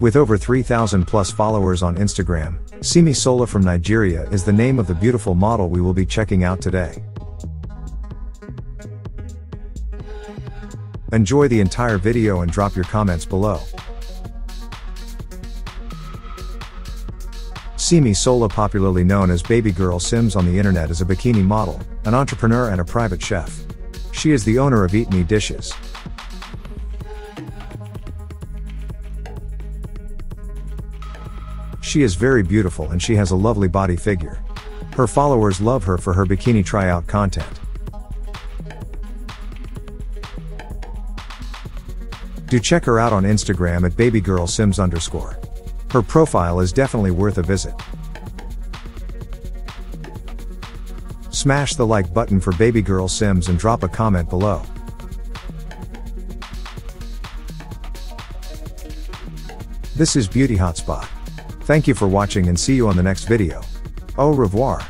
With over 3,000 plus followers on Instagram, Simisola from Nigeria is the name of the beautiful model we will be checking out today. Enjoy the entire video and drop your comments below. Simisola, popularly known as BabyGirlSims on the internet, is a bikini model, an entrepreneur and a private chef. She is the owner of Eat Me Dishes. She is very beautiful and she has a lovely body figure. Her followers love her for her bikini tryout content. Do check her out on Instagram at babygirlsims_. Her profile is definitely worth a visit. Smash the like button for BabyGirlSims and drop a comment below. This is Beauty Hotspot. Thank you for watching and see you on the next video. Au revoir.